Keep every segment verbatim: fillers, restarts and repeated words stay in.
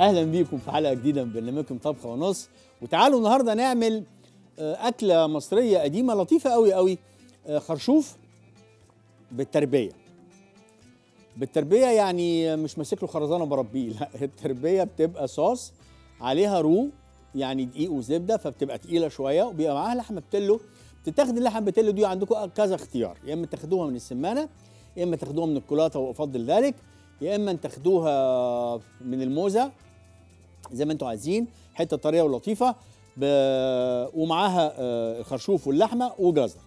اهلا بيكم في حلقه جديده من برنامجكم طبخه ونص. وتعالوا النهارده نعمل اكله مصريه قديمه لطيفه قوي قوي، خرشوف بالتربيه. بالتربيه يعني مش ماسك له خرزانه بربيه، لا، التربيه بتبقى صوص عليها رو، يعني دقيق وزبده، فبتبقى تقيله شويه، وبيبقى معاها لحمه بتلو. بتتاخد اللحمه بتلو دي عندكم كذا اختيار، يا اما تاخدوها من السمانه، يا اما تاخدوها من الكولاطه وافضل ذلك، يا اما تاخدوها من الموزه زي ما انتم عايزين، حته طريه ولطيفه، ومعاها الخرشوف واللحمه وجزر.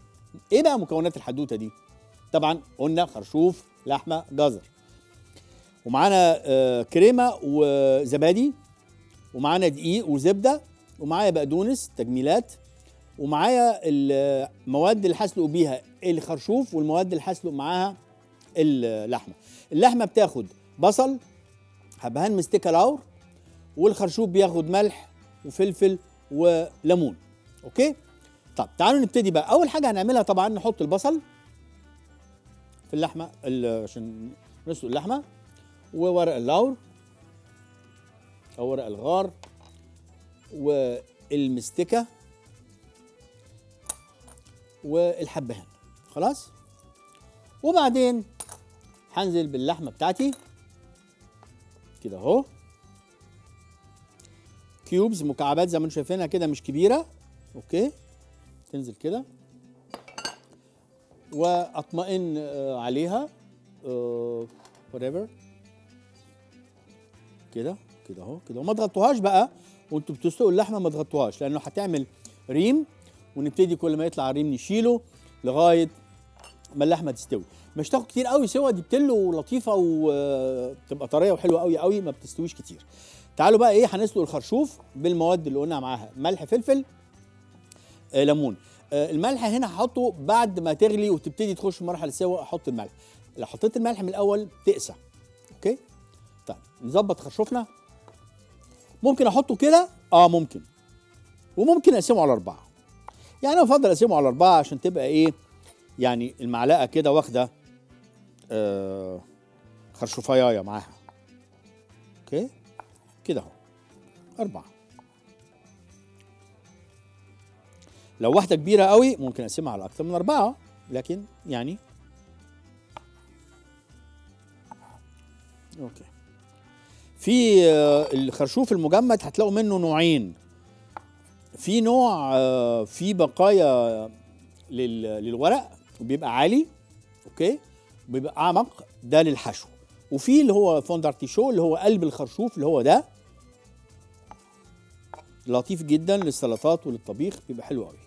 ايه بقى مكونات الحدوته دي؟ طبعا قلنا خرشوف، لحمه، جزر، ومعانا كريمه وزبادي، ومعانا دقيق وزبده، ومعايا بقدونس تجميلات، ومعايا المواد اللي هسلق بيها الخرشوف، والمواد اللي هسلق معاها اللحمه. اللحمه بتاخد بصل، حبهان مستكه لور، والخرشوف بياخد ملح وفلفل وليمون. اوكي، طب تعالوا نبتدي بقى. اول حاجه هنعملها طبعا نحط البصل في اللحمه عشان نسلق اللحمه، وورق اللور او ورق الغار، والمستكه، والحبهان. خلاص، وبعدين هنزل باللحمه بتاعتي كده اهو، كيوبز، مكعبات زي ما انتم شايفينها كده، مش كبيره. اوكي، تنزل كده واطمئن عليها whatever كده كده اهو كده، وما تغطوهاش بقى وانتم بتسلقوا اللحمه، ما تغطوهاش لانه هتعمل ريم، ونبتدي كل ما يطلع الريم نشيله لغايه ما اللحمه تستوي. مش تاخد كتير قوي سوا، دي بتلو لطيفه وتبقى طريه وحلوه قوي قوي، ما بتستويش كتير. تعالوا بقى ايه، هنسلق الخرشوف بالمواد اللي قلنا معاها، ملح، فلفل، آه، ليمون. آه، الملح هنا هحطه بعد ما تغلي وتبتدي تخش في مرحله سوا، احط الملح. لو حطيت الملح من الاول تقسى. اوكي، طيب نظبط خرشوفنا. ممكن احطه كده، اه ممكن، وممكن اقسمه على اربعه. يعني انا بفضل اقسمه على اربعه عشان تبقى ايه، يعني المعلقه كده واخده آه خرشوفايه معاها. اوكي كده اهو، اربعه. لو واحده كبيره قوي ممكن اقسمها على اكتر من اربعه، لكن يعني اوكي. في آه الخرشوف المجمد هتلاقوا منه نوعين. في نوع آه فيه بقايا للورق وبيبقى عالي، اوكي، بيبقى اعمق، ده للحشو. وفي اللي هو فوندارتيشو اللي هو قلب الخرشوف، اللي هو ده لطيف جدا للسلطات وللطبيخ، بيبقى حلو قوي.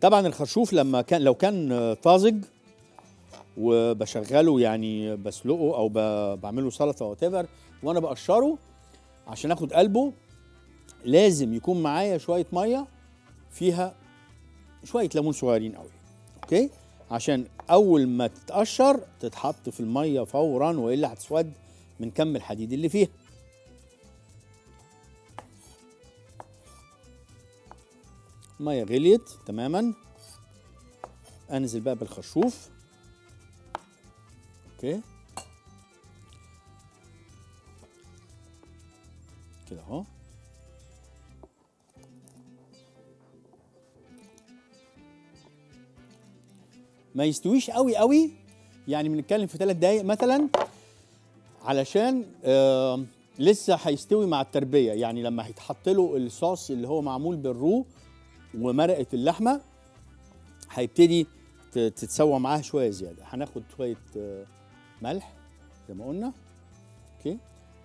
طبعا الخرشوف لما كان، لو كان طازج وبشغله، يعني بسلقه او بعمله سلطه وات ايفر، وانا بقشره عشان اخد قلبه، لازم يكون معايا شويه ميه فيها شويه ليمون صغيرين قوي. اوكي، عشان اول ما تتقشر تتحط في الميه فورا، والا هتسود من كم الحديد اللي فيها. الميه غليت تماما، انزل بقى بالخرشوف. اوكي كده اهو، ما يستويش قوي قوي، يعني بنتكلم في ثلاث دقايق مثلا، علشان آه لسه هيستوي مع التربيه. يعني لما هيتحط له الصوص اللي هو معمول بالرو ومرقه اللحمه، هيبتدي تتسوى معاها شويه زياده. هناخد شويه آه ملح زي ما قلنا، اوكي،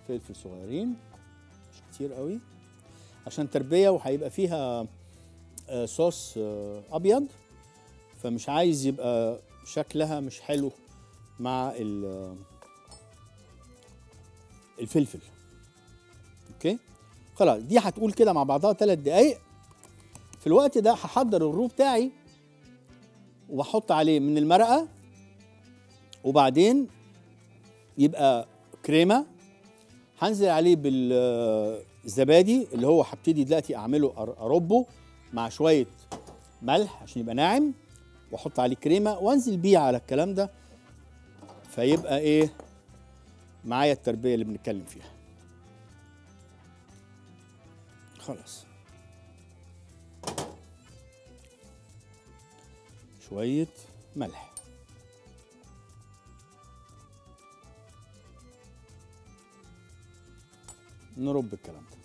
فلفل صغيرين، مش كتير قوي عشان تربيه، وهيبقى فيها صوص ابيض، فمش عايز يبقى شكلها مش حلو مع الفلفل. اوكي خلاص، دي هتقول كده مع بعضها ثلاث دقايق. في الوقت ده هحضر الرو بتاعي وبحط عليه من المرقه، وبعدين يبقى كريمه هنزل عليه بالزبادي اللي هو هبتدي دلوقتي اعمله اربه مع شويه ملح عشان يبقى ناعم، واحط عليه كريمه وانزل بيه على الكلام ده، فيبقى ايه معايا التربيه اللي بنتكلم فيها. خلاص شويه ملح، نرب الكلام ده.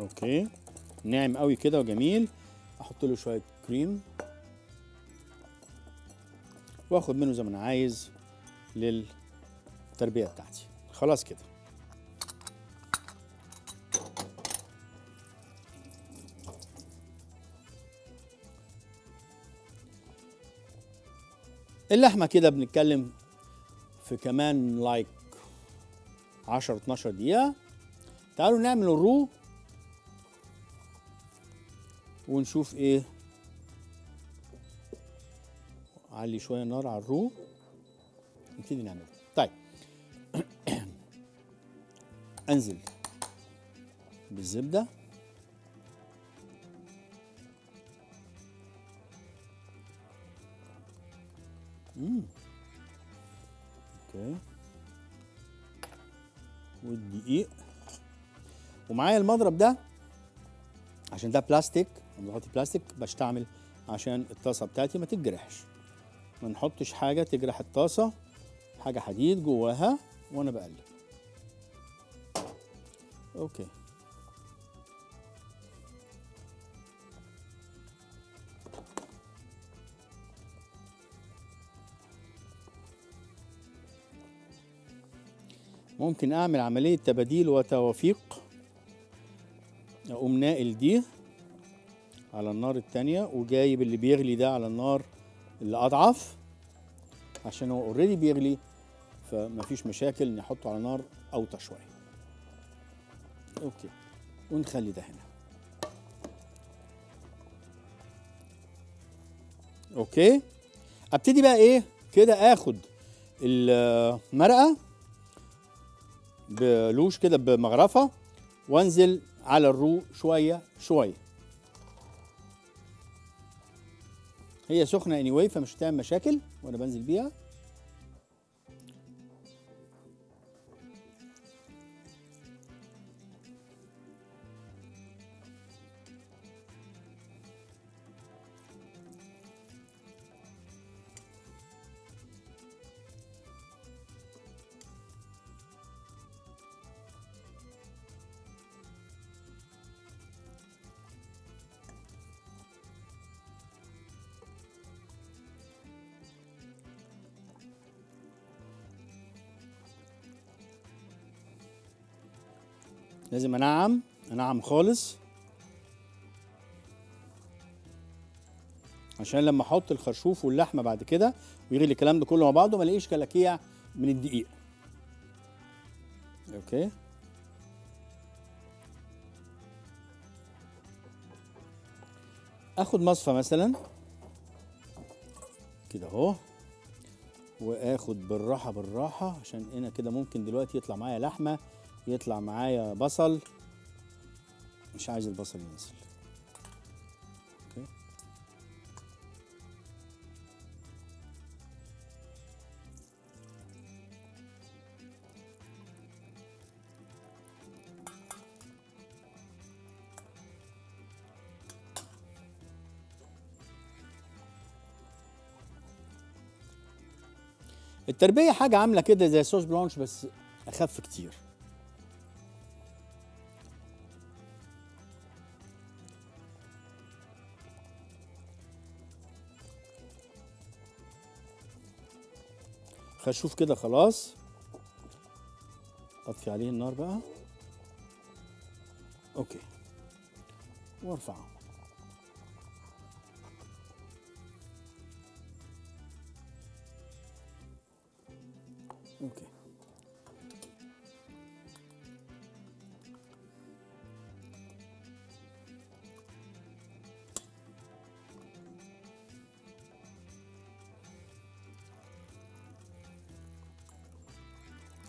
اوكي ناعم قوي كده وجميل. احط له شويه كريم واخد منه زي ما انا عايز للتربيه بتاعتي. خلاص كده اللحمه كده بنتكلم في كمان لايك عشرة اتناشر دقيقه. تعالوا نعمل الرو ونشوف ايه. علي شويه النار على الرو نبتدي نعمله. طيب انزل بالزبده امم اوكي والدقيق، ومعايا المضرب ده عشان ده بلاستيك، لما بحط بلاستيك بستعمل عشان الطاسه بتاعتي ما تتجرحش، ما نحطش حاجه تجرح الطاسه، حاجه حديد جواها وانا بقلب. اوكي ممكن اعمل عمليه تباديل وتوافيق، اقوم ناقل دي على النار التانية وجايب اللي بيغلي ده على النار اللي اضعف، عشان هو اوريدي بيغلي فمفيش مشاكل اني احطه على نار اوطى شويه. اوكي ونخلي ده هنا. اوكي ابتدي بقى ايه كده، اخد المرقه بلوش كده بمغرفه وانزل على الرو شويه شويه. هي سخنه اني واي فمش هتعمل مشاكل وانا بنزل بيها. لازم انعم انعم خالص عشان لما احط الخرشوف واللحمه بعد كده ويغلي الكلام ده كله مع بعضه ما الاقيش كلاكيع من الدقيق. اوكي اخد مصفى مثلا كده اهو، واخد بالراحه بالراحه عشان هنا كده ممكن دلوقتي يطلع معايا لحمه، يطلع معايا بصل، مش عايز البصل ينزل. اوكي التربية حاجة عاملة كده زي السوس بلانش بس أخف كتير. خرشوف كده خلاص. اطفي عليه النار بقى. اوكي، وارفعه. اوكي،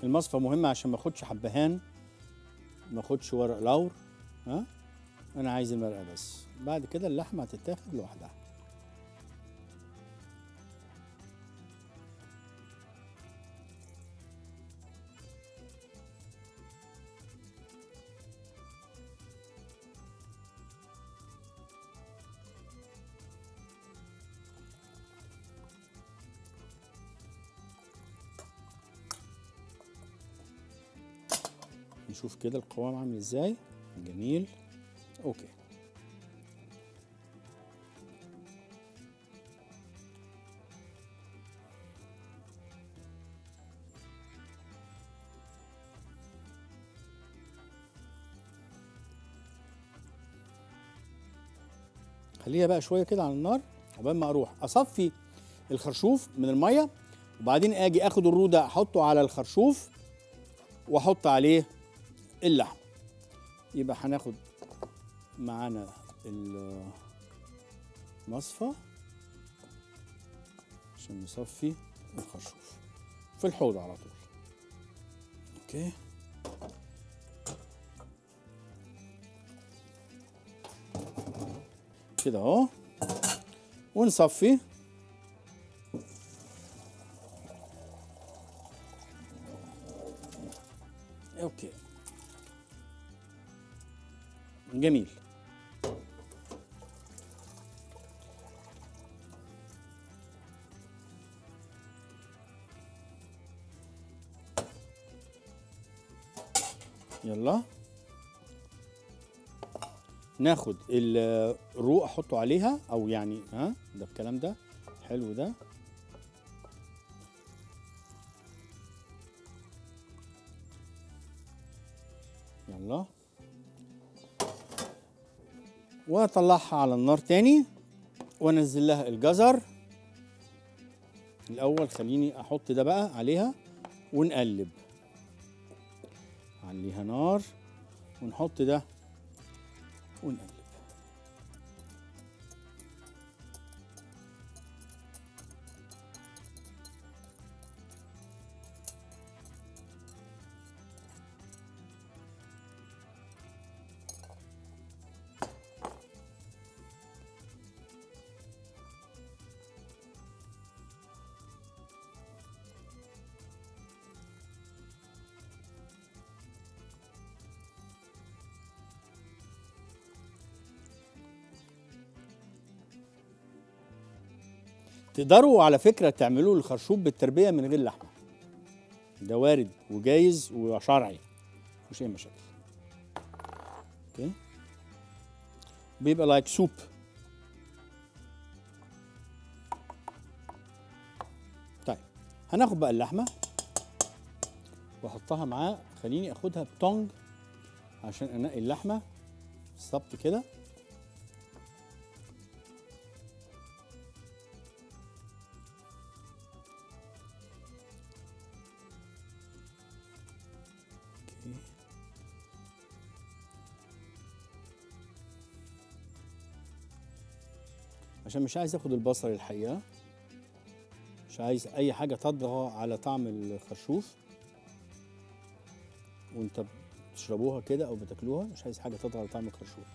المصفى مهمة عشان ما اخدش حبهان، ما اخدش ورق لور. ها، انا عايز المرقة بس. بعد كده اللحمة هتتاخد لوحدها. نشوف كده القوام عامل ازاي. جميل. اوكي، خليها بقى شويه كده على النار عقبال ما اروح اصفي الخرشوف من الميه، وبعدين اجي اخد الروده احطه على الخرشوف واحط عليه اللحم. يبقى هناخد معانا المصفى عشان نصفي الخرشوف في الحوض على طول. اوكي، كده اهو، ونصفي. اوكي، جميل. يلا ناخد الرو احطه عليها، او يعني ها ده الكلام ده حلو ده. يلا، واطلعها على النار تاني وانزل لها الجزر الاول. خليني احط ده بقى عليها ونقلب. عليها نار ونحط ده ونقلب. تقدروا على فكرة تعملوا الخرشوف بالتربية من غير لحمة، ده وارد وجايز وشرعي، مش أي مشاكل. اوكي، بيبقى لايك سوب. طيب، هناخد بقى اللحمة واحطها معاه. خليني اخدها بتونج عشان انقي اللحمة بالظبط كده. عشان مش عايز اخد البصل الحقيقه، مش عايز اي حاجه تطغى على طعم الخرشوف وانت بتشربوها كده او بتاكلوها. مش عايز حاجه تطغى على طعم الخرشوف.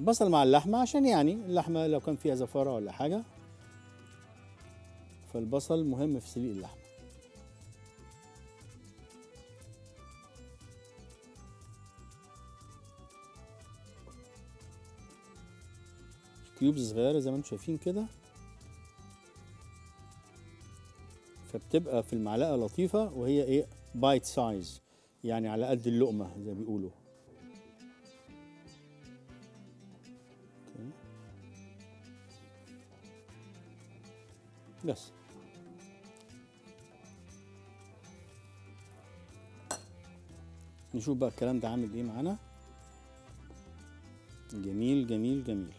البصل مع اللحمه عشان يعني اللحمه لو كان فيها زفاره ولا حاجه، فالبصل مهم في سليق اللحمه. كيوبز صغيرة زي ما انتم شايفين كده، فبتبقى في المعلقة لطيفة، وهي ايه، بايت سايز، يعني على قد اللقمة زي ما بيقولوا. بس. نشوف بقى الكلام ده عامل ايه معانا. جميل جميل جميل.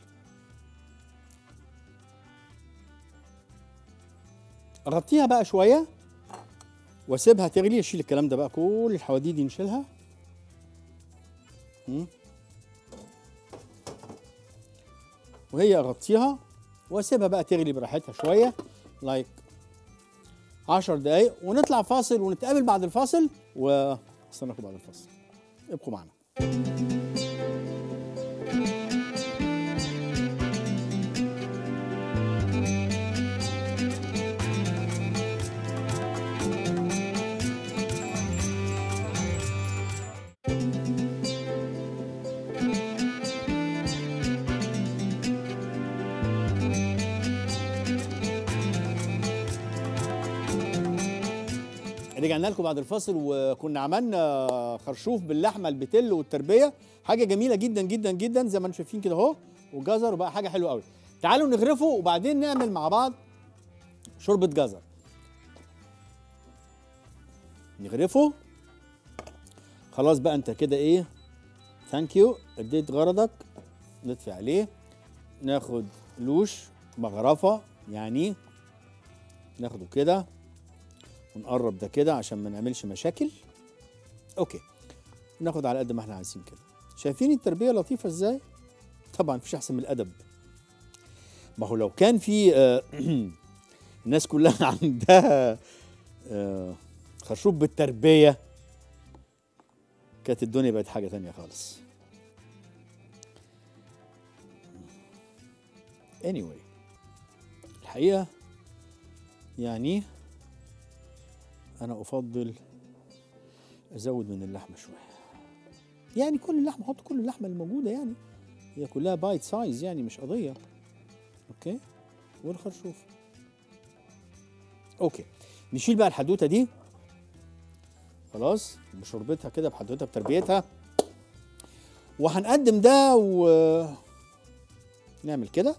اغطيها بقى شويه واسيبها تغلي. اشيل الكلام ده بقى، كل الحواديت دي نشيلها. وهي اغطيها واسيبها بقى تغلي براحتها شويه، لايك عشر دقايق، ونطلع فاصل ونتقابل بعد الفاصل. واستناكم بعد الفاصل، ابقوا معنا. رجعنا لكم بعد الفاصل، وكنا عملنا خرشوف باللحمه البتل والتربيه، حاجه جميله جدا جدا جدا زي ما انتم شايفين كده اهو، وجزر وبقى حاجه حلوه قوي. تعالوا نغرفه وبعدين نعمل مع بعض شوربه جزر. نغرفه خلاص بقى. انت كده ايه، ثانك يو، اديت غرضك، ندفع عليه. ناخد لوش مغرفه، يعني ناخده كده ونقرب ده كده عشان ما نعملش مشاكل. اوكي، ناخد على قد ما احنا عايزين كده. شايفين التربيه لطيفه ازاي؟ طبعا مفيش احسن من الادب. ما هو لو كان في آه الناس كلها عندها آه خرشوف بالتربيه كانت الدنيا بقت حاجه ثانيه خالص. anyway الحقيقه يعني أنا أفضل أزود من اللحمة شوية، يعني كل اللحمة، أحط كل اللحمة الموجودة، يعني هي كلها بايت سايز، يعني مش قضية. أوكي، والخرشوف. أوكي، نشيل بقى الحدوتة دي خلاص بشربتها كده، بحدوتها بتربيتها، وهنقدم ده ونعمل كده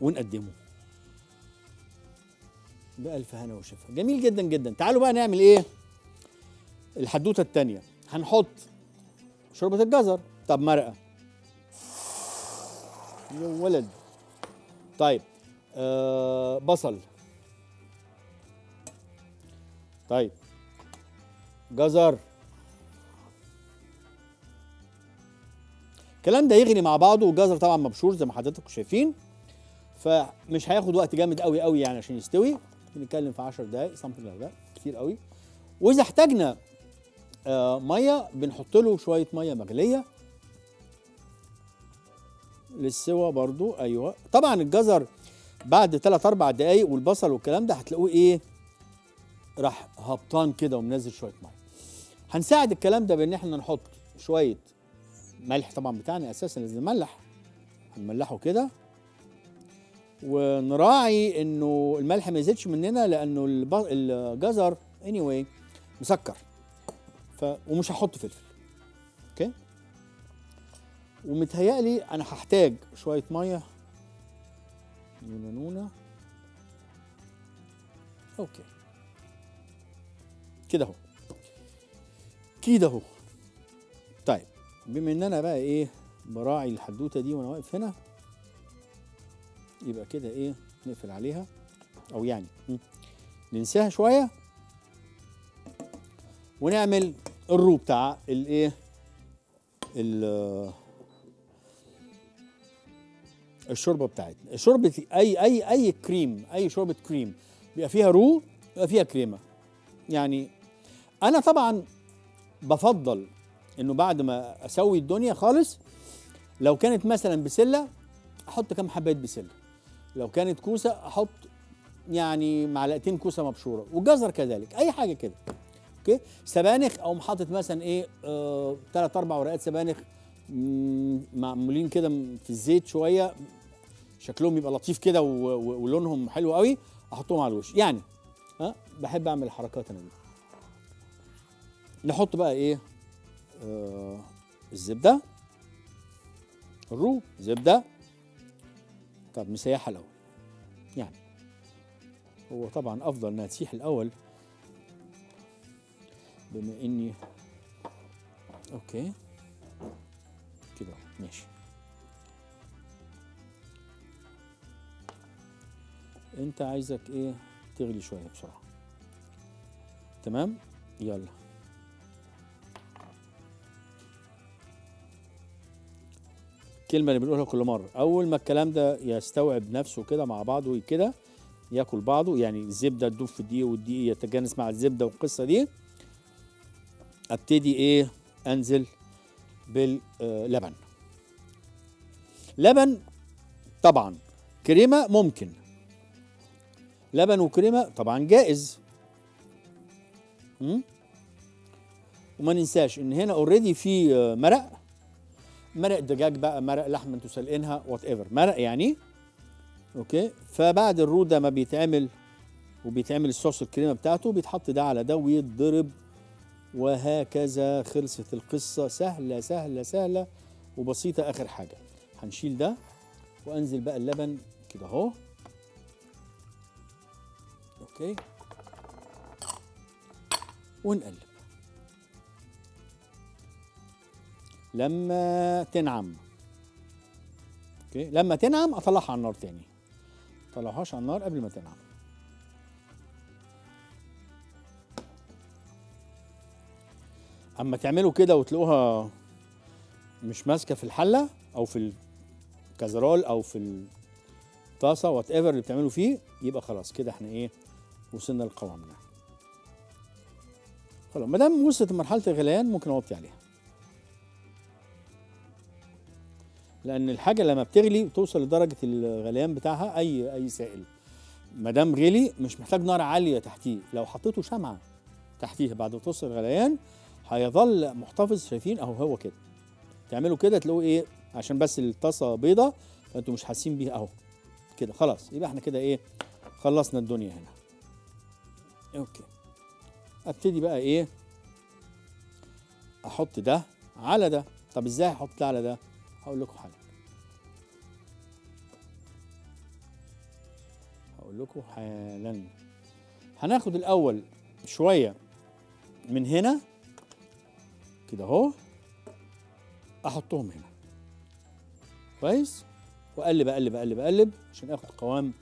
ونقدمه بألف هنا وشفا. جميل جدا جدا. تعالوا بقى نعمل ايه؟ الحدوته الثانيه. هنحط شوربه الجزر. طب مرقه يا ولد. طيب آه بصل. طيب جزر. الكلام ده يغلي مع بعضه، والجزر طبعا مبشور زي ما حضراتكم شايفين، فمش هياخد وقت جامد قوي قوي يعني عشان يستوي. بنتكلم في عشر دقايق، something like that، كتير قوي. واذا احتاجنا آه ميه بنحط له شويه ميه مغليه للسوا برضو. ايوه طبعا الجزر بعد ثلاث اربع دقايق والبصل والكلام ده هتلاقوه ايه، راح هبطان كده ومنزل شويه ميه. هنساعد الكلام ده بان احنا نحط شويه ملح طبعا بتاعنا، اساسا لازم نملح، هنملحه كده، ونراعي انه الملح ما يزيدش مننا لانه الجزر anyway مسكر، ف ومش هحط فلفل. اوكي، ومتهيألي انا هحتاج شويه ميه. نونه نونه. اوكي كده اهو، كده اهو. طيب بما ان انا بقى ايه براعي الحدوته دي وانا واقف هنا، يبقى كده ايه نقفل عليها، او يعني ننساها شويه ونعمل الرو بتاع الايه الشوربه بتاعتنا. شوربه اي اي اي كريم، اي شوربه كريم بيبقى فيها رو، بيبقى فيها كريمه. يعني انا طبعا بفضل انه بعد ما اسوي الدنيا خالص، لو كانت مثلا بسله احط كام حبايه بسله، لو كانت كوسه احط يعني معلقتين كوسه مبشوره، والجزر كذلك، اي حاجه كده. اوكي، سبانخ، او حاطط مثلا ايه ثلاث اربع ورقات سبانخ معمولين كده في الزيت شويه، شكلهم يبقى لطيف كده ولونهم حلو قوي، احطهم على الوش. يعني ها بحب اعمل الحركات انا دي. نحط بقى ايه آه الزبده، الرو، زبده. طب مسيحها الاول، يعني هو طبعا افضل انها تسيح الاول بما اني اوكي كده ماشي. انت عايزك ايه؟ تغلي شويه بسرعه. تمام يلا الكلمه اللي بنقولها كل مره، اول ما الكلام ده يستوعب نفسه كده مع بعضه كده ياكل بعضه، يعني الزبده تدوب في الدقيق والدقيق يتجانس مع الزبده والقصه دي، ابتدي ايه؟ انزل باللبن. لبن طبعا، كريمه ممكن، لبن وكريمه طبعا جائز. امم وما ننساش ان هنا اوريدي في مرق، مرق دجاج بقى، مرق لحمه انتوا سالقينها، وات ايفر مرق يعني. اوكي فبعد الروده ما بيتعمل وبيتعمل الصوص الكريمه بتاعته، بيتحط ده على ده ويتضرب، وهكذا خلصت القصه. سهله سهله سهله وبسيطه. اخر حاجه هنشيل ده وانزل بقى اللبن كده اهو. اوكي ونقلب لما تنعم. اوكي لما تنعم اطلعها على النار تاني، ما اطلعهاش على النار قبل ما تنعم. اما تعملوا كده وتلاقوها مش ماسكه في الحله او في الكازرول او في الطاسه وات ايفر اللي بتعملوا فيه، يبقى خلاص كده احنا ايه؟ وصلنا لقوامنا. خلاص ما دام وصلت لمرحله الغليان ممكن اوطي عليها، لأن الحاجة لما بتغلي بتوصل لدرجة الغليان بتاعها. أي أي سائل ما دام غلي مش محتاج نار عالية تحتيه، لو حطيته شمعة تحتيها بعد ما توصل الغليان هيظل محتفظ. شايفين أهو هو كده، تعملوا كده تلاقوه إيه؟ عشان بس الطاسة بيضة فأنتوا مش حاسين بيها أهو كده. خلاص يبقى إحنا كده إيه؟ خلصنا الدنيا هنا. أوكي أبتدي بقى إيه؟ أحط ده على ده. طب إزاي أحط ده على ده؟ هقول لكم حالا، هقول لكم حالا. هناخد الاول شويه من هنا كده اهو، احطهم هنا كويس واقلب اقلب اقلب اقلب عشان اخد قوام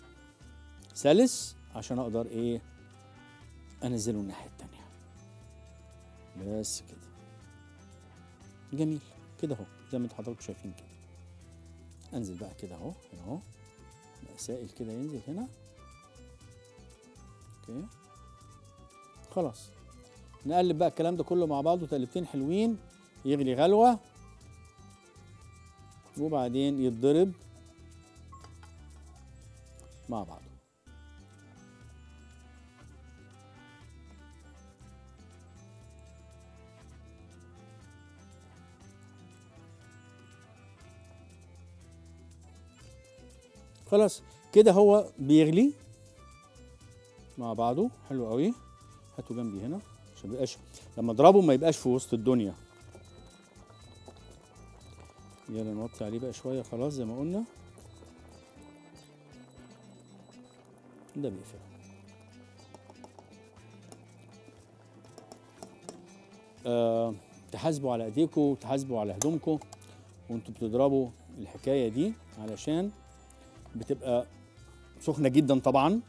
سلس، عشان اقدر ايه؟ انزله الناحيه التانيه بس كده. جميل كده اهو زي ما انتوا حضراتكم شايفين كده. انزل بقى كده اهو هنا اهو سائل كده ينزل هنا. اوكي خلاص نقلب بقى الكلام ده كله مع بعضه تقلبتين حلوين، يغلي غلوه وبعدين يتضرب مع بعضه. خلاص كده هو بيغلي مع بعضه حلو قوي. هاتوا جنبي هنا عشان ميبقاش لما اضربه ما يبقاش في وسط الدنيا. يلا نوطي عليه بقى شويه. خلاص زي ما قلنا ده بيقفل. آه تحاسبوا على ايديكم وتحاسبوا على هدومكم وانتوا بتضربوا الحكايه دي، علشان بتبقى سخنه جدا طبعا،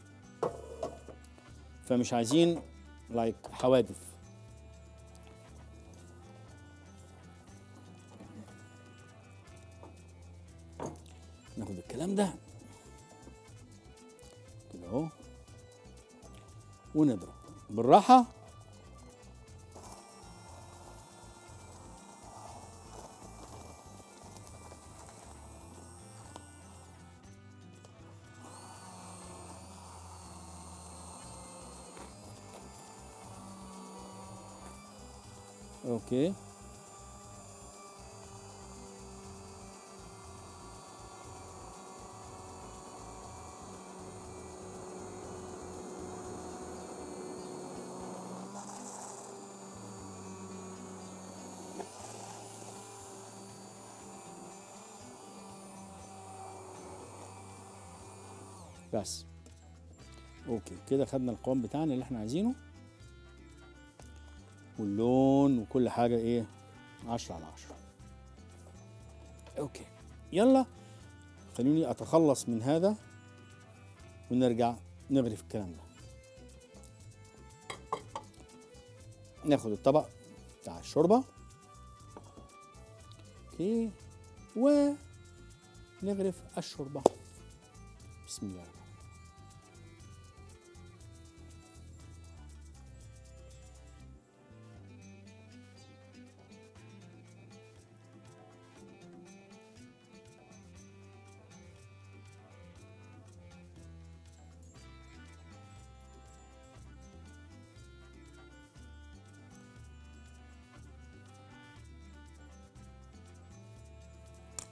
فمش عايزين لايك حوادث. ناخد الكلام ده كده اهو ونضرب بالراحه. اوكي بس. اوكي كده خدنا القوام بتاعنا اللي احنا عايزينه، واللون وكل حاجه ايه عشرة على عشرة. اوكي يلا خليني اتخلص من هذا ونرجع نغرف في الكلام ده. ناخد الطبق بتاع الشوربه، اوكي، ونغرف الشوربه. بسم الله.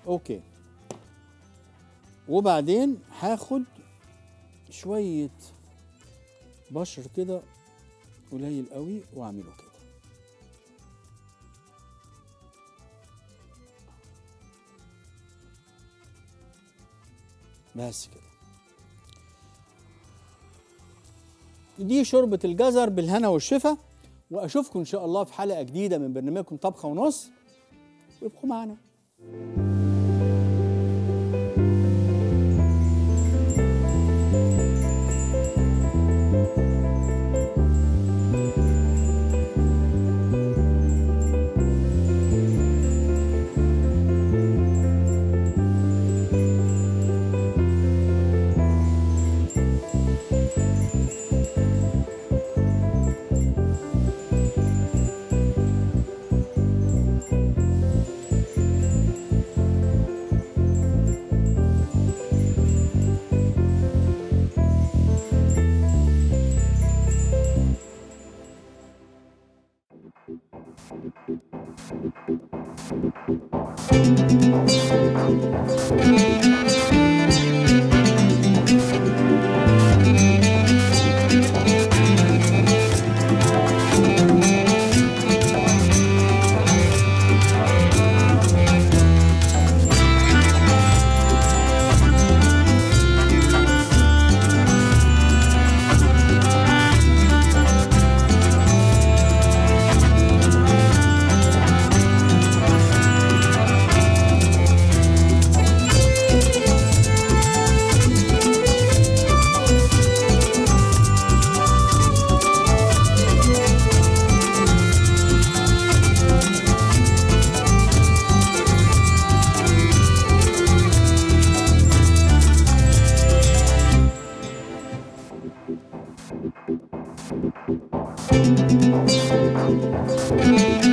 اوكي وبعدين هاخد شويه بشر كده قليل قوي واعمله كده. بس كده. دي شوربه الجزر بالهنا والشفا، واشوفكم ان شاء الله في حلقه جديده من برنامجكم طبخه ونص، وابقوا معانا. Thank you.